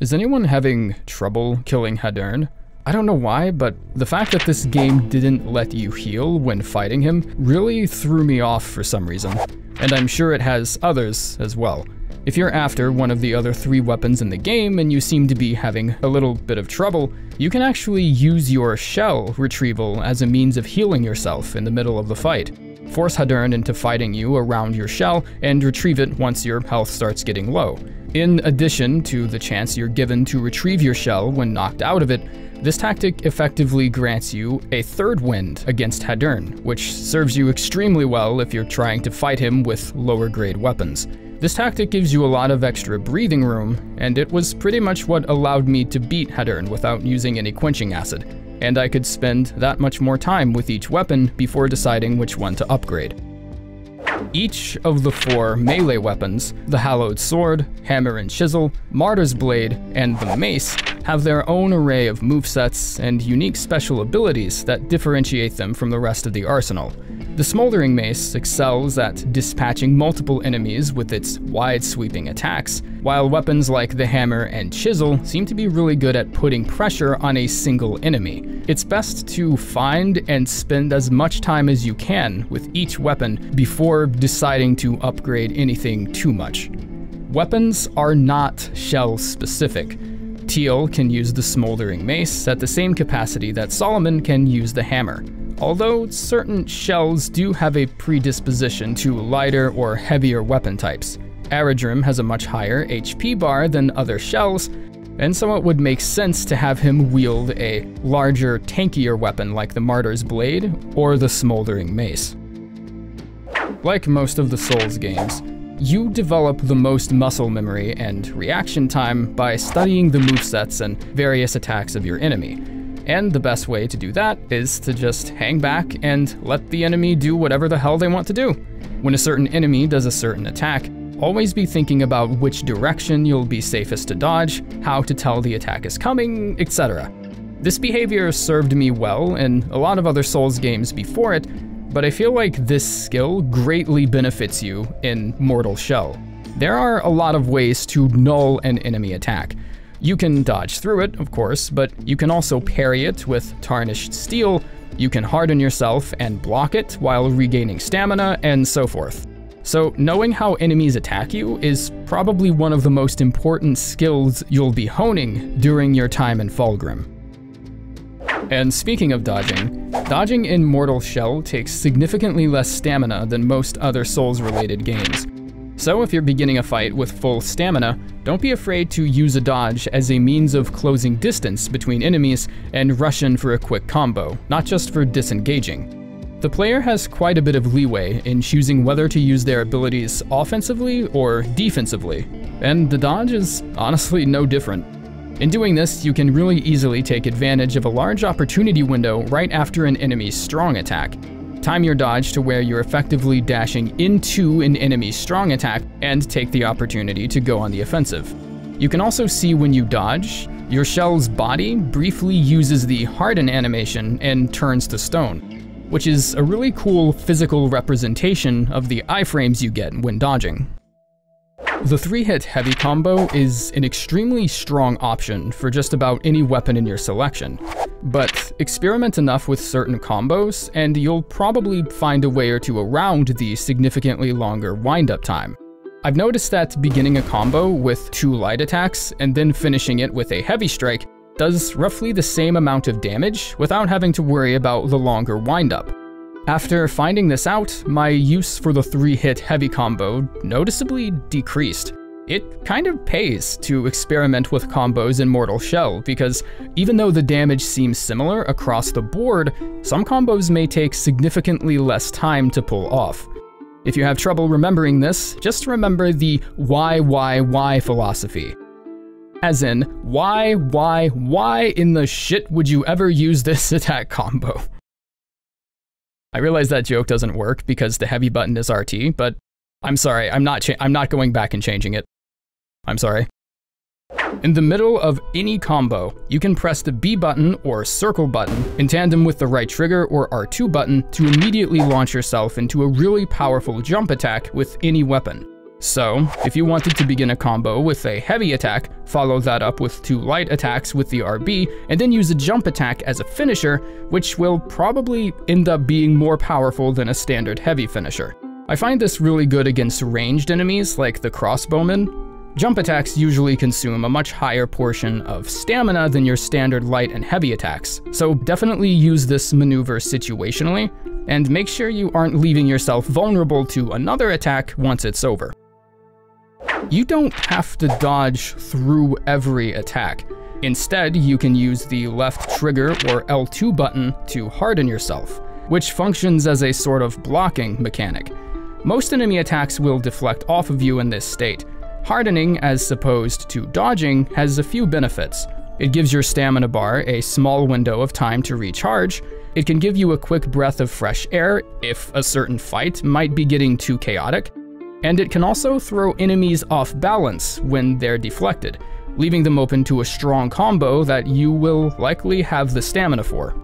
Is anyone having trouble killing Hadern? I don't know why, but the fact that this game didn't let you heal when fighting him really threw me off for some reason. And I'm sure it has others as well. If you're after one of the other three weapons in the game and you seem to be having a little bit of trouble, you can actually use your shell retrieval as a means of healing yourself in the middle of the fight. Force Hadern into fighting you around your shell and retrieve it once your health starts getting low. In addition to the chance you're given to retrieve your shell when knocked out of it, this tactic effectively grants you a third wind against Hadern, which serves you extremely well if you're trying to fight him with lower grade weapons. This tactic gives you a lot of extra breathing room, and it was pretty much what allowed me to beat Hadern without using any quenching acid, and I could spend that much more time with each weapon before deciding which one to upgrade. Each of the four melee weapons, the Hallowed Sword, Hammer and Chisel, Martyr's Blade, and the Mace, have their own array of movesets and unique special abilities that differentiate them from the rest of the arsenal. The Smoldering Mace excels at dispatching multiple enemies with its wide-sweeping attacks, while weapons like the Hammer and Chisel seem to be really good at putting pressure on a single enemy. It's best to find and spend as much time as you can with each weapon before deciding to upgrade anything too much. Weapons are not shell-specific. Teal can use the Smoldering Mace at the same capacity that Solomon can use the Hammer. Although certain shells do have a predisposition to lighter or heavier weapon types. Eredrim has a much higher HP bar than other shells, and so it would make sense to have him wield a larger, tankier weapon like the Martyr's Blade or the Smoldering Mace. Like most of the Souls games, you develop the most muscle memory and reaction time by studying the movesets and various attacks of your enemy. And the best way to do that is to just hang back and let the enemy do whatever the hell they want to do. When a certain enemy does a certain attack, always be thinking about which direction you'll be safest to dodge, how to tell the attack is coming, etc. This behavior served me well in a lot of other Souls games before it, but I feel like this skill greatly benefits you in Mortal Shell. There are a lot of ways to null an enemy attack. You can dodge through it, of course, but you can also parry it with Tarnished Steel, you can harden yourself and block it while regaining stamina, and so forth. So knowing how enemies attack you is probably one of the most important skills you'll be honing during your time in Fallgrim. And speaking of dodging, dodging in Mortal Shell takes significantly less stamina than most other Souls-related games. So if you're beginning a fight with full stamina, don't be afraid to use a dodge as a means of closing distance between enemies and rush in for a quick combo, not just for disengaging. The player has quite a bit of leeway in choosing whether to use their abilities offensively or defensively, and the dodge is honestly no different. In doing this, you can really easily take advantage of a large opportunity window right after an enemy's strong attack. Time your dodge to where you're effectively dashing into an enemy's strong attack and take the opportunity to go on the offensive. You can also see when you dodge, your shell's body briefly uses the harden animation and turns to stone, which is a really cool physical representation of the iframes you get when dodging. The three-hit heavy combo is an extremely strong option for just about any weapon in your selection, but experiment enough with certain combos and you'll probably find a way or two around the significantly longer wind-up time. I've noticed that beginning a combo with two light attacks and then finishing it with a heavy strike does roughly the same amount of damage without having to worry about the longer wind-up. After finding this out, my use for the three-hit heavy combo noticeably decreased. It kind of pays to experiment with combos in Mortal Shell because even though the damage seems similar across the board, some combos may take significantly less time to pull off. If you have trouble remembering this, just remember the why philosophy. As in, why in the shit would you ever use this attack combo? I realize that joke doesn't work because the heavy button is RT, but I'm sorry, I'm not going back and changing it. I'm sorry. In the middle of any combo, you can press the B button or circle button in tandem with the right trigger or R2 button to immediately launch yourself into a really powerful jump attack with any weapon. So, if you wanted to begin a combo with a heavy attack, follow that up with two light attacks with the RB, and then use a jump attack as a finisher, which will probably end up being more powerful than a standard heavy finisher. I find this really good against ranged enemies like the crossbowmen. Jump attacks usually consume a much higher portion of stamina than your standard light and heavy attacks, so definitely use this maneuver situationally, and make sure you aren't leaving yourself vulnerable to another attack once it's over. You don't have to dodge through every attack. Instead, you can use the left trigger or L2 button to harden yourself, which functions as a sort of blocking mechanic. Most enemy attacks will deflect off of you in this state. Hardening, as opposed to dodging, has a few benefits. It gives your stamina bar a small window of time to recharge. It can give you a quick breath of fresh air if a certain fight might be getting too chaotic. And it can also throw enemies off balance when they're deflected, leaving them open to a strong combo that you will likely have the stamina for.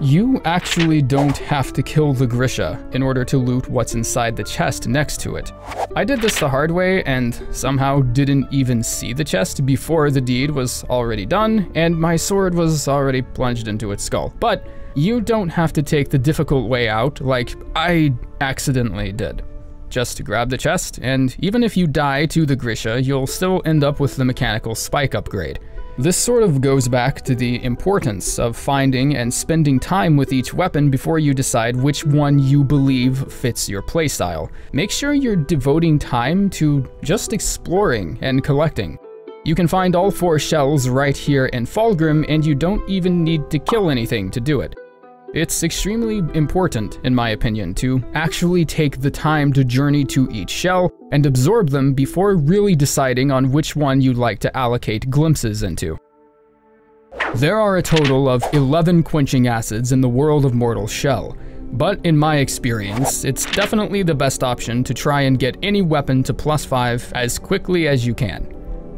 You actually don't have to kill the Grisha in order to loot what's inside the chest next to it. I did this the hard way and somehow didn't even see the chest before the deed was already done and my sword was already plunged into its skull. But you don't have to take the difficult way out like I accidentally did. Just grab the chest, and even if you die to the Grisha, you'll still end up with the mechanical spike upgrade. This sort of goes back to the importance of finding and spending time with each weapon before you decide which one you believe fits your playstyle. Make sure you're devoting time to just exploring and collecting. You can find all four shells right here in Fallgrim, and you don't even need to kill anything to do it. It's extremely important, in my opinion, to actually take the time to journey to each shell and absorb them before really deciding on which one you'd like to allocate glimpses into. There are a total of 11 quenching acids in the world of Mortal Shell, but in my experience, it's definitely the best option to try and get any weapon to +5 as quickly as you can.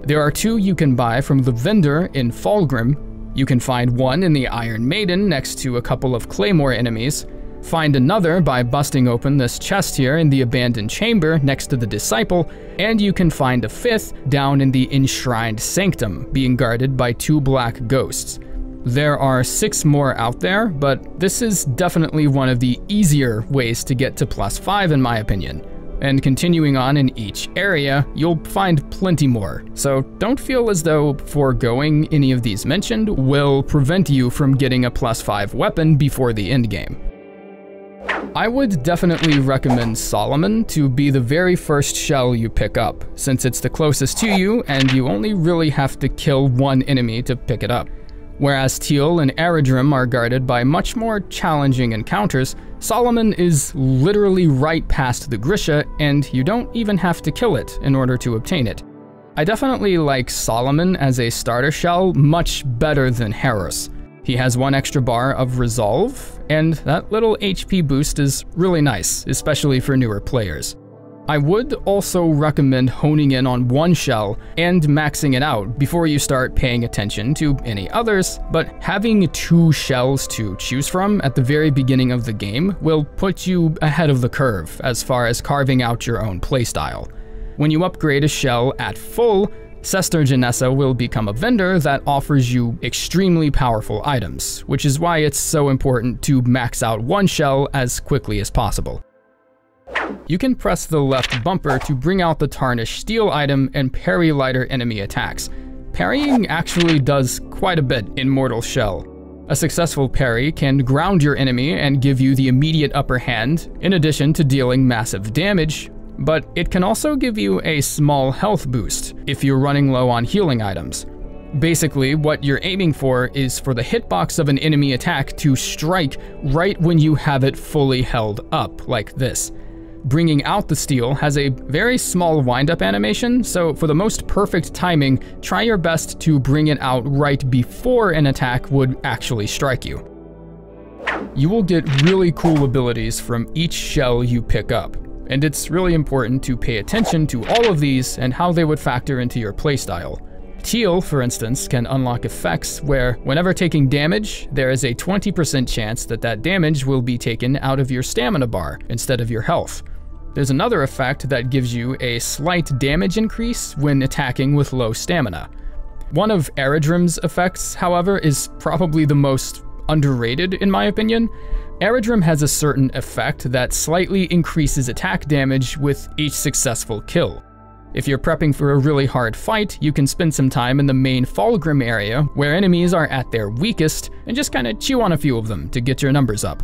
There are two you can buy from the vendor in Fallgrim. You can find one in the Iron Maiden next to a couple of Claymore enemies, find another by busting open this chest here in the Abandoned Chamber next to the Disciple, and you can find a fifth down in the Enshrined Sanctum, being guarded by two black ghosts. There are 6 more out there, but this is definitely one of the easier ways to get to +5 in my opinion. And continuing on in each area, you'll find plenty more, so don't feel as though foregoing any of these mentioned will prevent you from getting a +5 weapon before the endgame. I would definitely recommend Solomon to be the very first shell you pick up, since it's the closest to you and you only really have to kill one enemy to pick it up. Whereas Teal and Eredrim are guarded by much more challenging encounters, Solomon is literally right past the Grisha, and you don't even have to kill it in order to obtain it. I definitely like Solomon as a starter shell much better than Haros. He has one extra bar of resolve, and that little HP boost is really nice, especially for newer players. I would also recommend honing in on one shell and maxing it out before you start paying attention to any others, but having 2 shells to choose from at the very beginning of the game will put you ahead of the curve as far as carving out your own playstyle. When you upgrade a shell at full, Sester Genessa will become a vendor that offers you extremely powerful items, which is why it's so important to max out one shell as quickly as possible. You can press the left bumper to bring out the Tarnished Steel item and parry lighter enemy attacks. Parrying actually does quite a bit in Mortal Shell. A successful parry can ground your enemy and give you the immediate upper hand, in addition to dealing massive damage, but it can also give you a small health boost if you're running low on healing items. Basically, what you're aiming for is for the hitbox of an enemy attack to strike right when you have it fully held up, like this. Bringing out the steel has a very small wind-up animation, so for the most perfect timing, try your best to bring it out right before an attack would actually strike you. You will get really cool abilities from each shell you pick up, and it's really important to pay attention to all of these and how they would factor into your playstyle. Teal, for instance, can unlock effects where, whenever taking damage, there is a 20% chance that damage will be taken out of your stamina bar instead of your health. There's another effect that gives you a slight damage increase when attacking with low stamina. One of Eredrim's effects, however, is probably the most underrated in my opinion. Eredrim has a certain effect that slightly increases attack damage with each successful kill. If you're prepping for a really hard fight, you can spend some time in the main Fallgrim area where enemies are at their weakest and just kinda chew on a few of them to get your numbers up.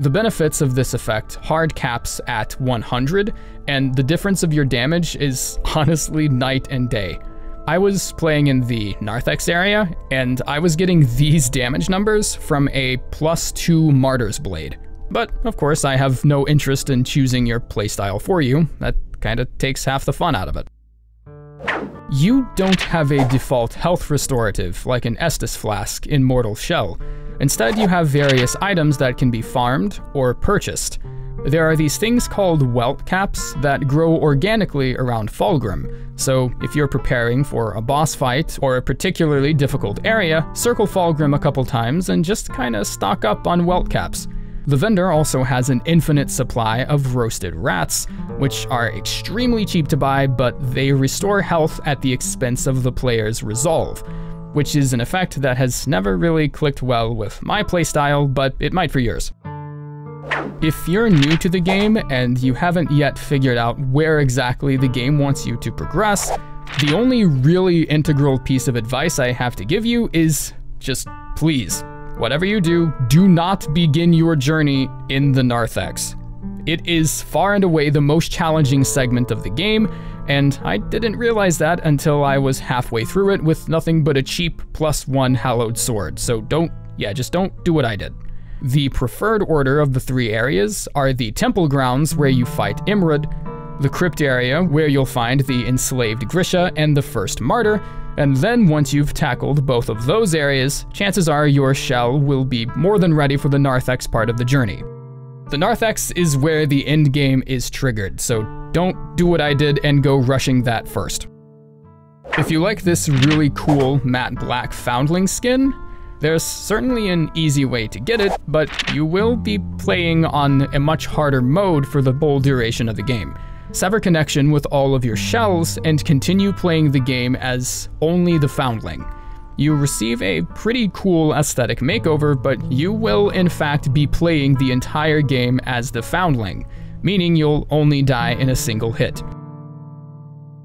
The benefits of this effect hard caps at 100, and the difference of your damage is honestly night and day. I was playing in the Narthex area, and I was getting these damage numbers from a +2 Martyr's Blade. But of course, I have no interest in choosing your playstyle for you. That kinda takes half the fun out of it. You don't have a default health restorative like an Estus Flask in Mortal Shell. Instead, you have various items that can be farmed or purchased. There are these things called Welt Caps that grow organically around Fallgrim, so if you're preparing for a boss fight or a particularly difficult area, circle Fallgrim a couple times and just kinda stock up on Welt Caps. The vendor also has an infinite supply of roasted rats, which are extremely cheap to buy, but they restore health at the expense of the player's resolve, which is an effect that has never really clicked well with my playstyle, but it might for yours. If you're new to the game and you haven't yet figured out where exactly the game wants you to progress, the only really integral piece of advice I have to give you is just please, whatever you do, do not begin your journey in the Narthex. It is far and away the most challenging segment of the game, and I didn't realize that until I was halfway through it with nothing but a cheap +1 Hallowed Sword, so just don't do what I did. The preferred order of the three areas are the Temple Grounds, where you fight Imrod, the Crypt area, where you'll find the enslaved Grisha and the first Martyr, and then once you've tackled both of those areas, chances are your shell will be more than ready for the Narthex part of the journey. The Narthex is where the endgame is triggered, so don't do what I did and go rushing that first. If you like this really cool matte black foundling skin, there's certainly an easy way to get it, but you will be playing on a much harder mode for the whole duration of the game. Sever connection with all of your shells and continue playing the game as only the foundling. You receive a pretty cool aesthetic makeover, but you will in fact be playing the entire game as the foundling, meaning you'll only die in a single hit.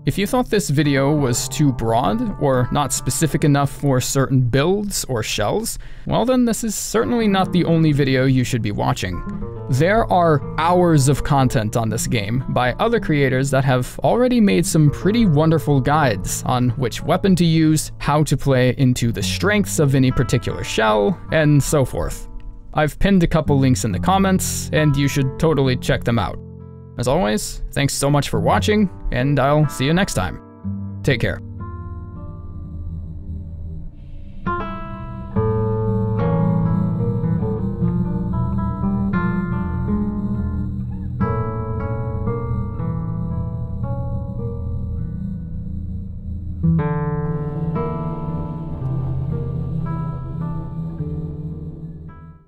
If you thought this video was too broad, or not specific enough for certain builds or shells, well then this is certainly not the only video you should be watching. There are hours of content on this game by other creators that have already made some pretty wonderful guides on which weapon to use, how to play into the strengths of any particular shell, and so forth. I've pinned a couple links in the comments, and you should totally check them out. As always, thanks so much for watching, and I'll see you next time. Take care.